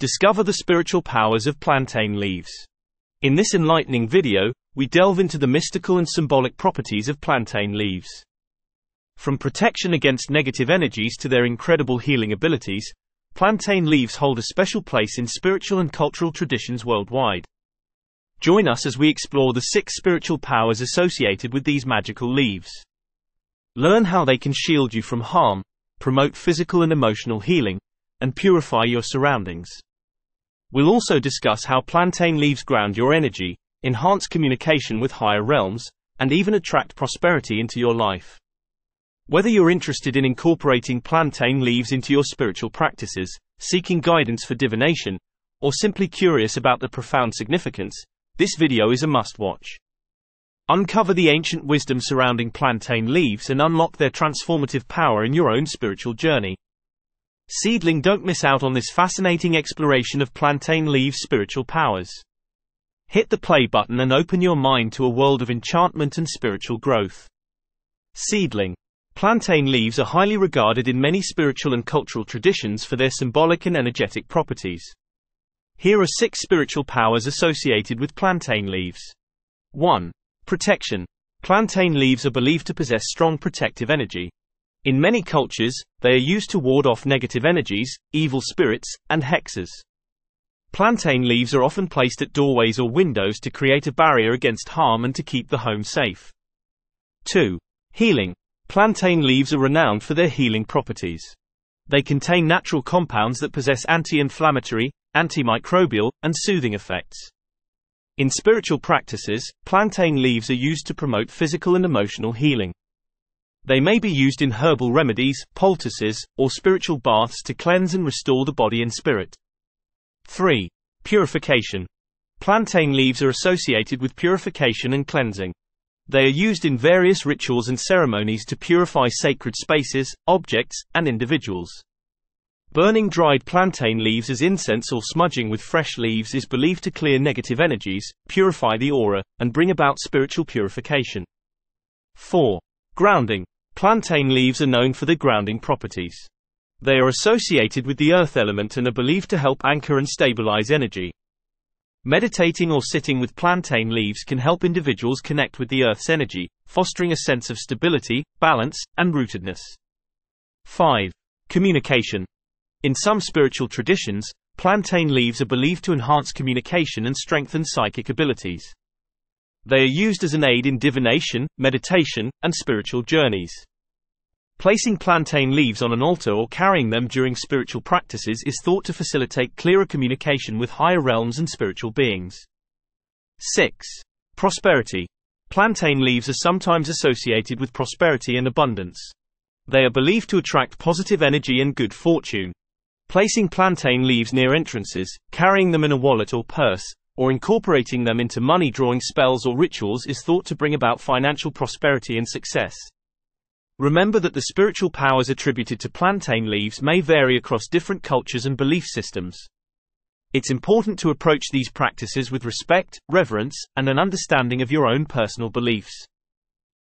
Discover the spiritual powers of plantain leaves. In this enlightening video, we delve into the mystical and symbolic properties of plantain leaves. From protection against negative energies to their incredible healing abilities, plantain leaves hold a special place in spiritual and cultural traditions worldwide. Join us as we explore the 6 spiritual powers associated with these magical leaves. Learn how they can shield you from harm, promote physical and emotional healing, and purify your surroundings. We'll also discuss how plantain leaves ground your energy, enhance communication with higher realms, and even attract prosperity into your life. Whether you're interested in incorporating plantain leaves into your spiritual practices, seeking guidance for divination, or simply curious about the profound significance, this video is a must-watch. Uncover the ancient wisdom surrounding plantain leaves and unlock their transformative power in your own spiritual journey. Seedling, don't miss out on this fascinating exploration of plantain leaves' spiritual powers. Hit the play button and open your mind to a world of enchantment and spiritual growth. Seedling. Plantain leaves are highly regarded in many spiritual and cultural traditions for their symbolic and energetic properties. Here are 6 spiritual powers associated with plantain leaves. 1. Protection. Plantain leaves are believed to possess strong protective energy. In many cultures, they are used to ward off negative energies, evil spirits, and hexes. Plantain leaves are often placed at doorways or windows to create a barrier against harm and to keep the home safe. 2. Healing. Plantain leaves are renowned for their healing properties. They contain natural compounds that possess anti-inflammatory, antimicrobial, and soothing effects. In spiritual practices, plantain leaves are used to promote physical and emotional healing. They may be used in herbal remedies, poultices, or spiritual baths to cleanse and restore the body and spirit. 3. Purification. Plantain leaves are associated with purification and cleansing. They are used in various rituals and ceremonies to purify sacred spaces, objects, and individuals. Burning dried plantain leaves as incense or smudging with fresh leaves is believed to clear negative energies, purify the aura, and bring about spiritual purification. 4. Grounding. Plantain leaves are known for their grounding properties. They are associated with the earth element and are believed to help anchor and stabilize energy. Meditating or sitting with plantain leaves can help individuals connect with the earth's energy, fostering a sense of stability, balance, and rootedness. 5. Communication. In some spiritual traditions, plantain leaves are believed to enhance communication and strengthen psychic abilities. They are used as an aid in divination, meditation, and spiritual journeys. Placing plantain leaves on an altar or carrying them during spiritual practices is thought to facilitate clearer communication with higher realms and spiritual beings. 6. Prosperity. Plantain leaves are sometimes associated with prosperity and abundance. They are believed to attract positive energy and good fortune. Placing plantain leaves near entrances, carrying them in a wallet or purse, or incorporating them into money-drawing spells or rituals is thought to bring about financial prosperity and success. Remember that the spiritual powers attributed to plantain leaves may vary across different cultures and belief systems. It's important to approach these practices with respect, reverence, and an understanding of your own personal beliefs.